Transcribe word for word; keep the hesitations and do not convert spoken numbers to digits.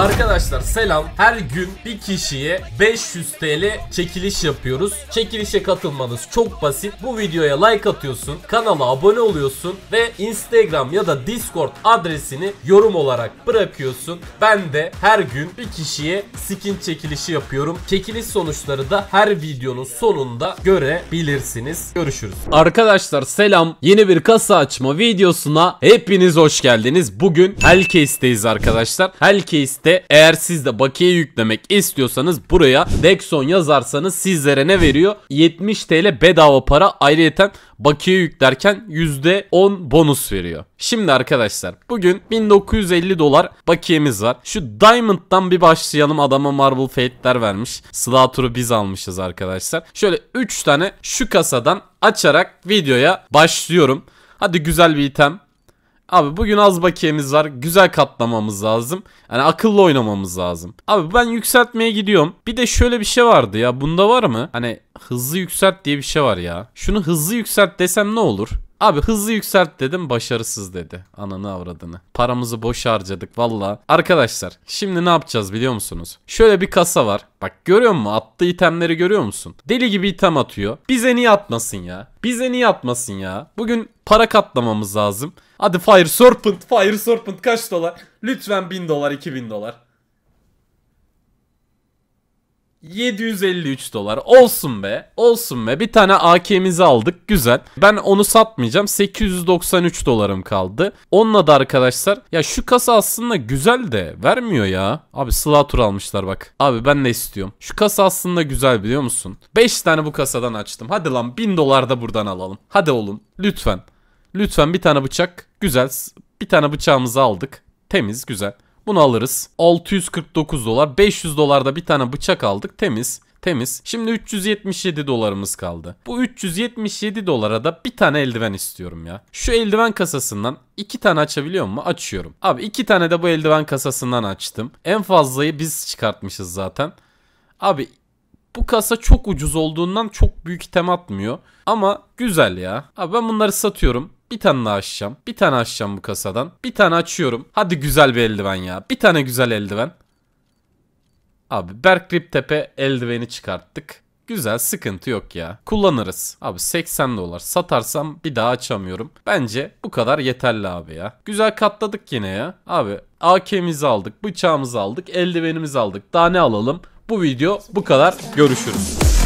Arkadaşlar selam. Her gün bir kişiye beş yüz TL çekiliş yapıyoruz. Çekilişe katılmanız çok basit. Bu videoya like atıyorsun, kanala abone oluyorsun ve Instagram ya da Discord adresini yorum olarak bırakıyorsun. Ben de her gün bir kişiye skin çekilişi yapıyorum. Çekiliş sonuçları da her videonun sonunda görebilirsiniz. Görüşürüz. Arkadaşlar selam. Yeni bir kasa açma videosuna hepiniz hoş geldiniz. Bugün Hellcase'deyiz arkadaşlar. Hellcase'de eğer siz de bakiye yüklemek istiyorsanız buraya Dexon yazarsanız sizlere ne veriyor? yetmiş TL bedava para, ayrıyeten bakiye yüklerken yüzde on bonus veriyor. Şimdi arkadaşlar bugün bin dokuz yüz elli dolar bakiyemiz var. Şu Diamond'dan bir başlayalım. Adama Marble Fate'ler vermiş. Slater'ı biz almışız arkadaşlar. Şöyle üç tane şu kasadan açarak videoya başlıyorum. Hadi güzel bir item. Abi bugün az bakiyemiz var. Güzel katlamamız lazım. Yani akıllı oynamamız lazım. Abi ben yükseltmeye gidiyorum. Bir de şöyle bir şey vardı ya. Bunda var mı? Hani hızlı yükselt diye bir şey var ya. Şunu hızlı yükselt desem ne olur? Abi hızlı yükselt dedim, başarısız dedi. Ananı avradını. Paramızı boş harcadık vallahi. Arkadaşlar şimdi ne yapacağız biliyor musunuz? Şöyle bir kasa var. Bak görüyor musun? Attığı itemleri görüyor musun? Deli gibi item atıyor. Bize niye atmasın ya? Bize niye atmasın ya? Bugün para katlamamız lazım. Hadi Fire Serpent. Fire Serpent kaç dolar? Lütfen bin dolar, iki bin dolar. yedi yüz elli üç dolar olsun be, olsun be. Bir tane A K'mizi aldık, güzel. Ben onu satmayacağım. Sekiz yüz doksan üç dolarım kaldı onunla da. Arkadaşlar ya şu kasa aslında güzel de vermiyor ya. Abi Slater almışlar bak. Abi ben ne istiyorum? Şu kasa aslında güzel biliyor musun? Beş tane bu kasadan açtım. Hadi lan bin dolar da buradan alalım. Hadi oğlum lütfen. Lütfen bir tane bıçak, güzel. Bir tane bıçağımızı aldık, temiz, güzel. Bunu alırız. altı yüz kırk dokuz dolar. beş yüz dolarda bir tane bıçak aldık. Temiz. Temiz. Şimdi üç yüz yetmiş yedi dolarımız kaldı. Bu üç yüz yetmiş yedi dolara da bir tane eldiven istiyorum ya. Şu eldiven kasasından iki tane açabiliyor mu? Açıyorum. Abi iki tane de bu eldiven kasasından açtım. En fazlayı biz çıkartmışız zaten. Abi bu kasa çok ucuz olduğundan çok büyük item atmıyor. Ama güzel ya. Abi ben bunları satıyorum. Bir tane daha açacağım. Bir tane açacağım bu kasadan. Bir tane açıyorum. Hadi güzel bir eldiven ya. Bir tane güzel eldiven. Abi Berkriptepe eldiveni çıkarttık. Güzel, sıkıntı yok ya. Kullanırız. Abi seksen dolar. Satarsam bir daha açamıyorum. Bence bu kadar yeterli abi ya. Güzel katladık yine ya. Abi A K'mizi aldık. Bıçağımızı aldık. Eldivenimizi aldık. Daha ne alalım? Bu video bu kadar. Görüşürüz.